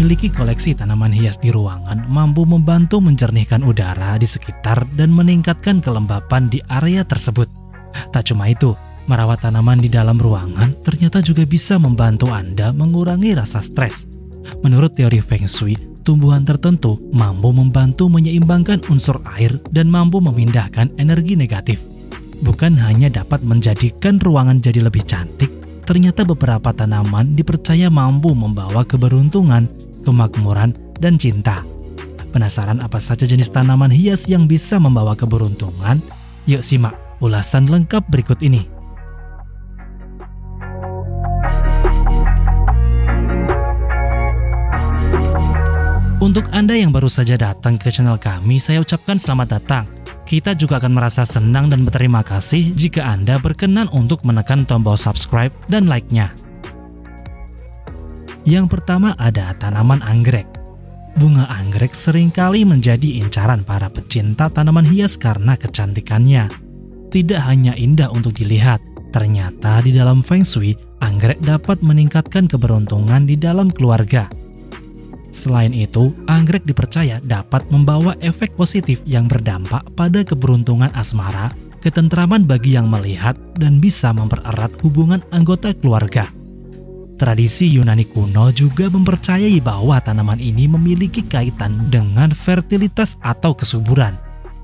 memiliki koleksi tanaman hias di ruangan mampu membantu menjernihkan udara di sekitar dan meningkatkan kelembapan di area tersebut. Tak cuma itu, merawat tanaman di dalam ruangan ternyata juga bisa membantu Anda mengurangi rasa stres. Menurut teori Feng Shui, tumbuhan tertentu mampu membantu menyeimbangkan unsur air dan mampu memindahkan energi negatif. Bukan hanya dapat menjadikan ruangan jadi lebih cantik, ternyata beberapa tanaman dipercaya mampu membawa keberuntungan, kemakmuran, dan cinta. Penasaran apa saja jenis tanaman hias yang bisa membawa keberuntungan? Yuk simak ulasan lengkap berikut ini. Untuk Anda yang baru saja datang ke channel kami, saya ucapkan selamat datang. Kita juga akan merasa senang dan berterima kasih jika Anda berkenan untuk menekan tombol subscribe dan like-nya. Yang pertama ada tanaman anggrek. Bunga anggrek seringkali menjadi incaran para pecinta tanaman hias karena kecantikannya. Tidak hanya indah untuk dilihat, ternyata di dalam Feng Shui, anggrek dapat meningkatkan keberuntungan di dalam keluarga. Selain itu, anggrek dipercaya dapat membawa efek positif yang berdampak pada keberuntungan asmara, ketentraman bagi yang melihat, dan bisa mempererat hubungan anggota keluarga. Tradisi Yunani kuno juga mempercayai bahwa tanaman ini memiliki kaitan dengan fertilitas atau kesuburan.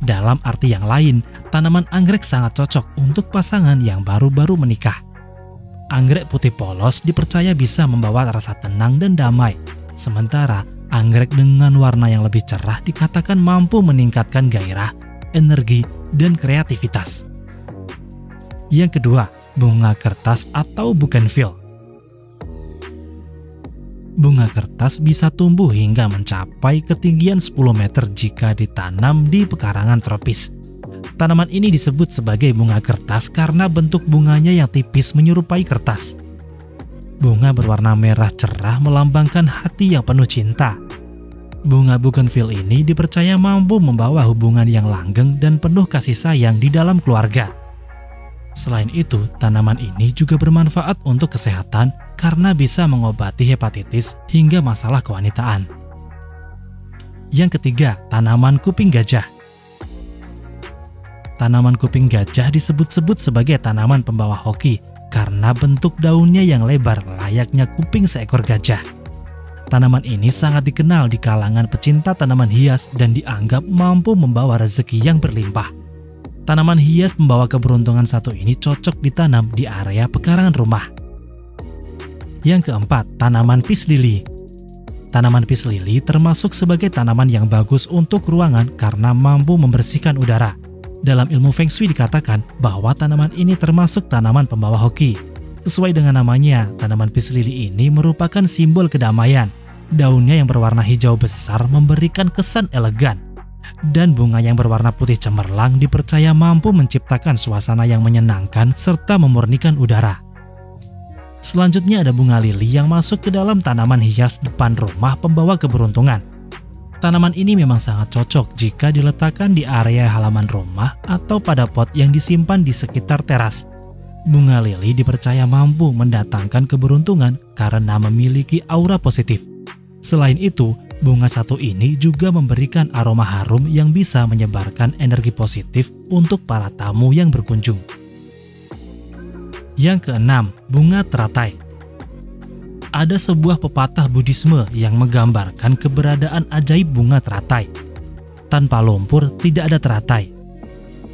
Dalam arti yang lain, tanaman anggrek sangat cocok untuk pasangan yang baru-baru menikah. Anggrek putih polos dipercaya bisa membawa rasa tenang dan damai. Sementara, anggrek dengan warna yang lebih cerah dikatakan mampu meningkatkan gairah, energi, dan kreativitas. Yang kedua, bunga kertas atau bugenvil. Bunga kertas bisa tumbuh hingga mencapai ketinggian 10 meter jika ditanam di pekarangan tropis. Tanaman ini disebut sebagai bunga kertas karena bentuk bunganya yang tipis menyerupai kertas. Bunga berwarna merah cerah melambangkan hati yang penuh cinta. Bunga bugenvil ini dipercaya mampu membawa hubungan yang langgeng dan penuh kasih sayang di dalam keluarga. Selain itu, tanaman ini juga bermanfaat untuk kesehatan karena bisa mengobati hepatitis hingga masalah kewanitaan. Yang ketiga, tanaman kuping gajah. Tanaman kuping gajah disebut-sebut sebagai tanaman pembawa hoki karena bentuk daunnya yang lebar layaknya kuping seekor gajah. Tanaman ini sangat dikenal di kalangan pecinta tanaman hias dan dianggap mampu membawa rezeki yang berlimpah. Tanaman hias pembawa keberuntungan satu ini cocok ditanam di area pekarangan rumah. Yang keempat, tanaman peace lily. Tanaman peace lily termasuk sebagai tanaman yang bagus untuk ruangan karena mampu membersihkan udara. Dalam ilmu Feng Shui dikatakan bahwa tanaman ini termasuk tanaman pembawa hoki. Sesuai dengan namanya, tanaman peace lily ini merupakan simbol kedamaian. Daunnya yang berwarna hijau besar memberikan kesan elegan. Dan bunga yang berwarna putih cemerlang dipercaya mampu menciptakan suasana yang menyenangkan serta memurnikan udara. Selanjutnya ada bunga lili yang masuk ke dalam tanaman hias depan rumah pembawa keberuntungan. Tanaman ini memang sangat cocok jika diletakkan di area halaman rumah atau pada pot yang disimpan di sekitar teras. Bunga lili dipercaya mampu mendatangkan keberuntungan karena memiliki aura positif. Selain itu, bunga satu ini juga memberikan aroma harum yang bisa menyebarkan energi positif untuk para tamu yang berkunjung. Yang keenam, bunga teratai. Ada sebuah pepatah Buddhisme yang menggambarkan keberadaan ajaib bunga teratai. Tanpa lumpur, tidak ada teratai.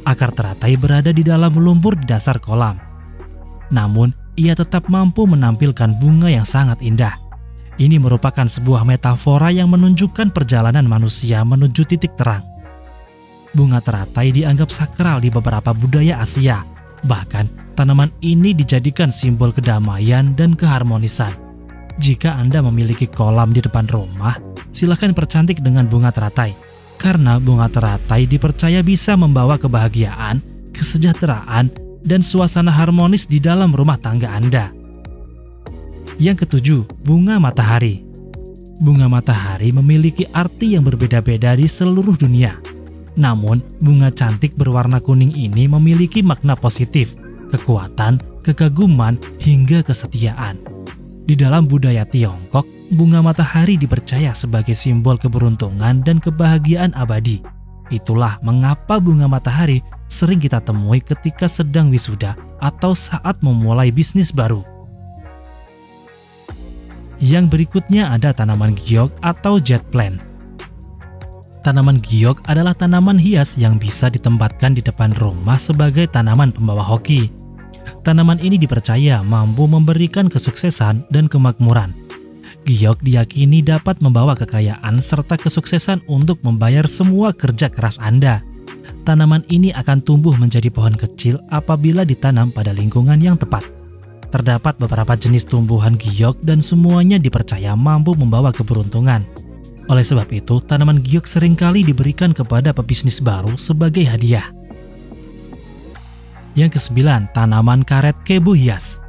Akar teratai berada di dalam lumpur di dasar kolam. Namun, ia tetap mampu menampilkan bunga yang sangat indah. Ini merupakan sebuah metafora yang menunjukkan perjalanan manusia menuju titik terang. Bunga teratai dianggap sakral di beberapa budaya Asia. Bahkan, tanaman ini dijadikan simbol kedamaian dan keharmonisan. Jika Anda memiliki kolam di depan rumah, silakan percantik dengan bunga teratai. Karena bunga teratai dipercaya bisa membawa kebahagiaan, kesejahteraan, dan suasana harmonis di dalam rumah tangga Anda. Yang ketujuh, bunga matahari. Bunga matahari memiliki arti yang berbeda-beda di seluruh dunia. Namun, bunga cantik berwarna kuning ini memiliki makna positif, kekuatan, kekaguman, hingga kesetiaan. Di dalam budaya Tiongkok, bunga matahari dipercaya sebagai simbol keberuntungan dan kebahagiaan abadi. Itulah mengapa bunga matahari sering kita temui ketika sedang wisuda atau saat memulai bisnis baru. Yang berikutnya ada tanaman giok atau jet plant. Tanaman giok adalah tanaman hias yang bisa ditempatkan di depan rumah sebagai tanaman pembawa hoki. Tanaman ini dipercaya mampu memberikan kesuksesan dan kemakmuran. Giok diyakini dapat membawa kekayaan serta kesuksesan untuk membayar semua kerja keras Anda. Tanaman ini akan tumbuh menjadi pohon kecil apabila ditanam pada lingkungan yang tepat. Terdapat beberapa jenis tumbuhan giok dan semuanya dipercaya mampu membawa keberuntungan. Oleh sebab itu, tanaman giok seringkali diberikan kepada pebisnis baru sebagai hadiah. Yang ke-9, tanaman karet kebu hias.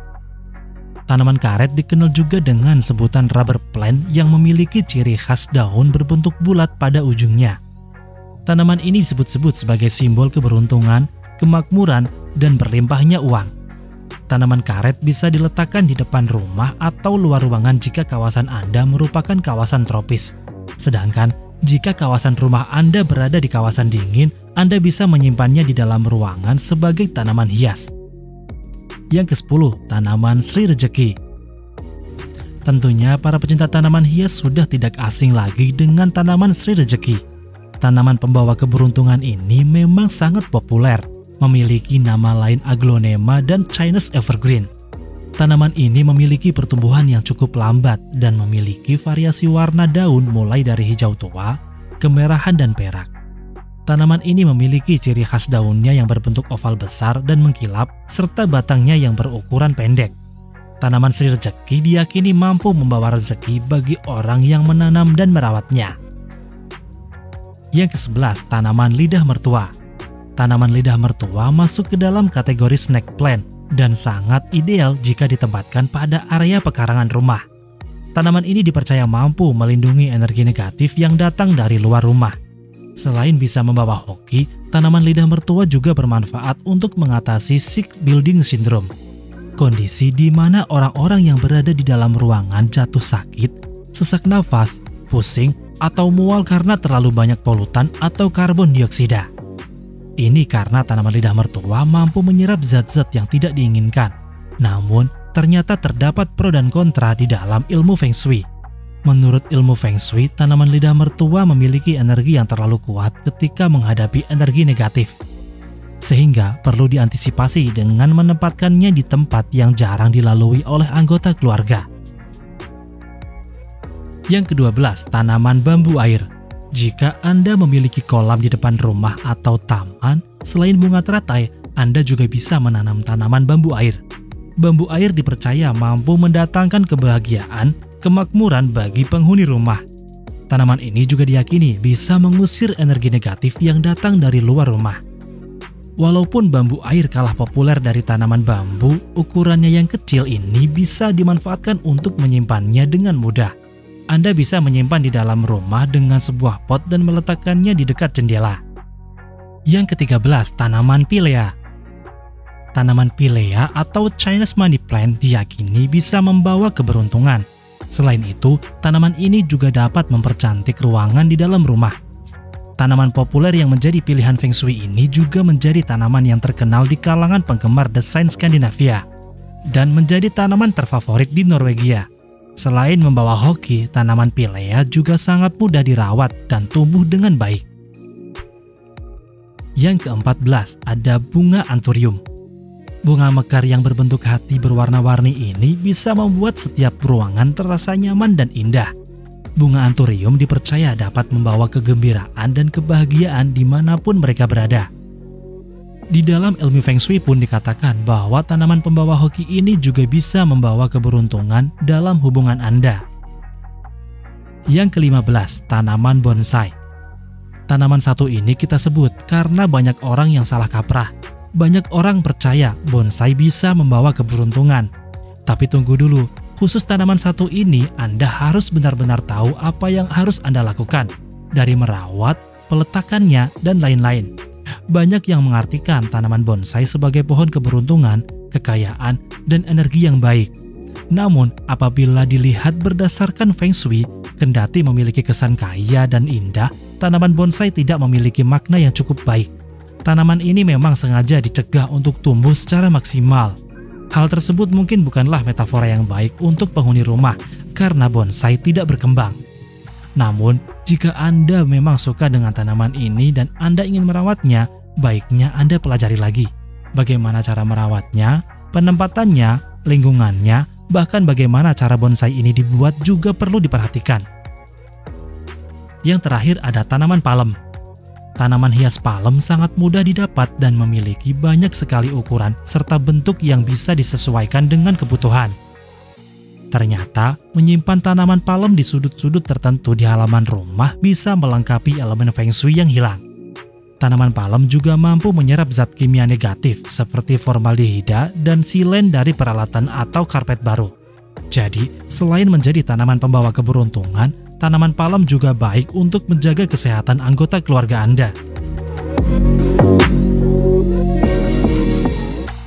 Tanaman karet dikenal juga dengan sebutan rubber plant yang memiliki ciri khas daun berbentuk bulat pada ujungnya. Tanaman ini disebut-sebut sebagai simbol keberuntungan, kemakmuran, dan berlimpahnya uang. Tanaman karet bisa diletakkan di depan rumah atau luar ruangan jika kawasan Anda merupakan kawasan tropis. Sedangkan, jika kawasan rumah Anda berada di kawasan dingin, Anda bisa menyimpannya di dalam ruangan sebagai tanaman hias. Yang ke-10, tanaman Sri Rejeki. Tentunya para pecinta tanaman hias sudah tidak asing lagi dengan tanaman Sri Rejeki. Tanaman pembawa keberuntungan ini memang sangat populer, memiliki nama lain aglonema dan Chinese evergreen. Tanaman ini memiliki pertumbuhan yang cukup lambat dan memiliki variasi warna daun mulai dari hijau tua, kemerahan, dan perak. Tanaman ini memiliki ciri khas daunnya yang berbentuk oval besar dan mengkilap, serta batangnya yang berukuran pendek. Tanaman Sri Rejeki diyakini mampu membawa rezeki bagi orang yang menanam dan merawatnya. Yang ke-11, tanaman lidah mertua. Tanaman lidah mertua masuk ke dalam kategori snack plant dan sangat ideal jika ditempatkan pada area pekarangan rumah. Tanaman ini dipercaya mampu melindungi energi negatif yang datang dari luar rumah. Selain bisa membawa hoki, tanaman lidah mertua juga bermanfaat untuk mengatasi sick building syndrome. Kondisi di mana orang-orang yang berada di dalam ruangan jatuh sakit, sesak nafas, pusing, atau mual karena terlalu banyak polutan atau karbon dioksida. Ini karena tanaman lidah mertua mampu menyerap zat-zat yang tidak diinginkan. Namun, ternyata terdapat pro dan kontra di dalam ilmu Feng Shui. Menurut ilmu Feng Shui, tanaman lidah mertua memiliki energi yang terlalu kuat ketika menghadapi energi negatif. Sehingga perlu diantisipasi dengan menempatkannya di tempat yang jarang dilalui oleh anggota keluarga. Yang ke-12, tanaman bambu air. Jika Anda memiliki kolam di depan rumah atau taman, selain bunga teratai, Anda juga bisa menanam tanaman bambu air. Bambu air dipercaya mampu mendatangkan kebahagiaan, kemakmuran bagi penghuni rumah. Tanaman ini juga diyakini bisa mengusir energi negatif yang datang dari luar rumah. Walaupun bambu air kalah populer dari tanaman bambu, ukurannya yang kecil ini bisa dimanfaatkan untuk menyimpannya dengan mudah. Anda bisa menyimpan di dalam rumah dengan sebuah pot dan meletakkannya di dekat jendela. Yang ke-13, tanaman pilea. Tanaman pilea atau Chinese money plant diyakini bisa membawa keberuntungan. Selain itu, tanaman ini juga dapat mempercantik ruangan di dalam rumah. Tanaman populer yang menjadi pilihan Feng Shui ini juga menjadi tanaman yang terkenal di kalangan penggemar desain Skandinavia dan menjadi tanaman terfavorit di Norwegia. Selain membawa hoki, tanaman pilea juga sangat mudah dirawat dan tumbuh dengan baik. Yang ke-14, ada bunga anthurium. Bunga mekar yang berbentuk hati berwarna-warni ini bisa membuat setiap ruangan terasa nyaman dan indah. Bunga anthurium dipercaya dapat membawa kegembiraan dan kebahagiaan dimanapun mereka berada. Di dalam ilmu Feng Shui pun dikatakan bahwa tanaman pembawa hoki ini juga bisa membawa keberuntungan dalam hubungan Anda. Yang ke-15, tanaman bonsai. Tanaman satu ini kita sebut karena banyak orang yang salah kaprah. Banyak orang percaya bonsai bisa membawa keberuntungan. Tapi tunggu dulu, khusus tanaman satu ini Anda harus benar-benar tahu apa yang harus Anda lakukan. Dari merawat, peletakannya, dan lain-lain. Banyak yang mengartikan tanaman bonsai sebagai pohon keberuntungan, kekayaan, dan energi yang baik. Namun, apabila dilihat berdasarkan Feng Shui, kendati memiliki kesan kaya dan indah, tanaman bonsai tidak memiliki makna yang cukup baik. Tanaman ini memang sengaja dicegah untuk tumbuh secara maksimal. Hal tersebut mungkin bukanlah metafora yang baik untuk penghuni rumah, karena bonsai tidak berkembang. Namun, jika Anda memang suka dengan tanaman ini dan Anda ingin merawatnya, baiknya Anda pelajari lagi bagaimana cara merawatnya, penempatannya, lingkungannya, bahkan bagaimana cara bonsai ini dibuat juga perlu diperhatikan. Yang terakhir ada tanaman palem. Tanaman hias palem sangat mudah didapat dan memiliki banyak sekali ukuran serta bentuk yang bisa disesuaikan dengan kebutuhan. Ternyata, menyimpan tanaman palem di sudut-sudut tertentu di halaman rumah bisa melengkapi elemen Feng Shui yang hilang. Tanaman palem juga mampu menyerap zat kimia negatif seperti formaldehida dan silen dari peralatan atau karpet baru. Jadi, selain menjadi tanaman pembawa keberuntungan, tanaman palem juga baik untuk menjaga kesehatan anggota keluarga Anda.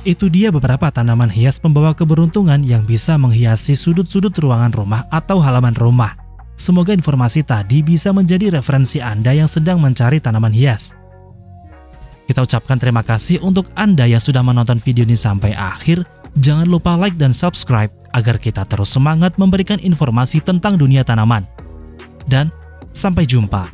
Itu dia beberapa tanaman hias pembawa keberuntungan yang bisa menghiasi sudut-sudut ruangan rumah atau halaman rumah. Semoga informasi tadi bisa menjadi referensi Anda yang sedang mencari tanaman hias. Kita ucapkan terima kasih untuk Anda yang sudah menonton video ini sampai akhir. Jangan lupa like dan subscribe agar kita terus semangat memberikan informasi tentang dunia tanaman. Dan sampai jumpa.